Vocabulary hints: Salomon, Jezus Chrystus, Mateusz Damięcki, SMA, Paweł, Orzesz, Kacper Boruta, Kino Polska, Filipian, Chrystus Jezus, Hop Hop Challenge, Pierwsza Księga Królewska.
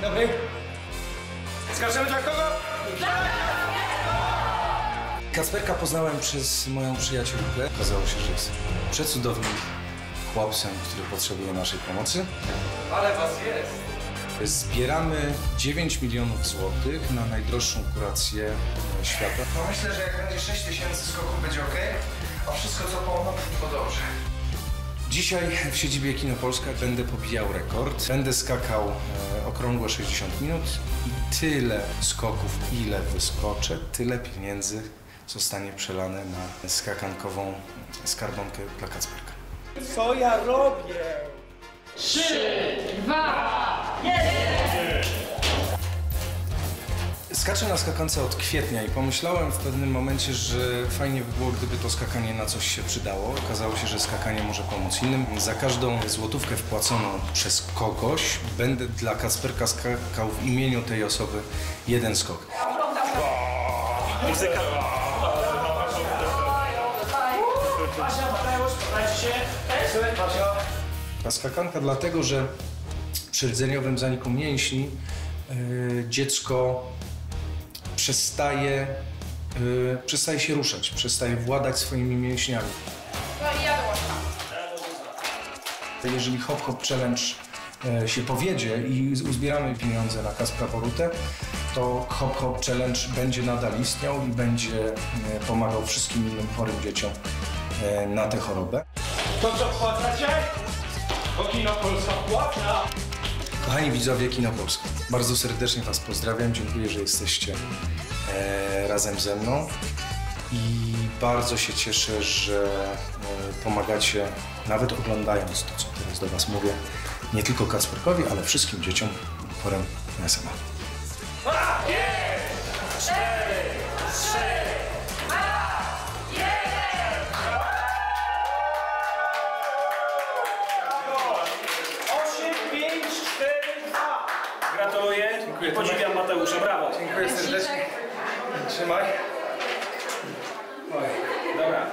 Dobry. Skaczemy dla kogo? Kacperka poznałem przez moją przyjaciółkę. Okazało się, że jest przecudownym chłopcem, który potrzebuje naszej pomocy. Ale was jest! Zbieramy 9 milionów złotych na najdroższą kurację świata. No myślę, że jak będzie 6 tysięcy skoków, będzie ok, a wszystko co to dobrze. Dzisiaj w siedzibie Kino Polska będę pobijał rekord. Będę skakał okrągłe 60 minut i tyle skoków, ile wyskoczę, tyle pieniędzy zostanie przelane na skakankową skarbonkę dla Kacperka. Co ja robię? 3, 2, 1! Skaczę na skakance od kwietnia i pomyślałem w pewnym momencie, że fajnie by było, gdyby to skakanie na coś się przydało. Okazało się, że skakanie może pomóc innym. Za każdą złotówkę wpłaconą przez kogoś będę dla Kacperka skakał w imieniu tej osoby jeden skok. Muzyka. Ta skakanka dlatego, że przy rdzeniowym zaniku mięśni dziecko przestaje się ruszać, przestaje władać swoimi mięśniami. No i ja dołączam. Jeżeli Hop Hop Challenge się powiedzie i uzbieramy pieniądze na Kacpra Borutę, to Hop Hop Challenge będzie nadal istniał i będzie pomagał wszystkim innym chorym dzieciom na tę chorobę. To co wpłacacie? Bo Kino Polska płata! Kochani widzowie Kino Polska, bardzo serdecznie was pozdrawiam, dziękuję, że jesteście razem ze mną i bardzo się cieszę, że pomagacie, nawet oglądając to, co teraz do was mówię, nie tylko Kacperkowi, ale wszystkim dzieciom chorym na SMA. 5, 4, 3, 2, 1! Gratuluję. Dziękuję. Podziwiam Mateusza. Brawo. Dziękuję serdecznie. Trzymaj. Oj, dobra.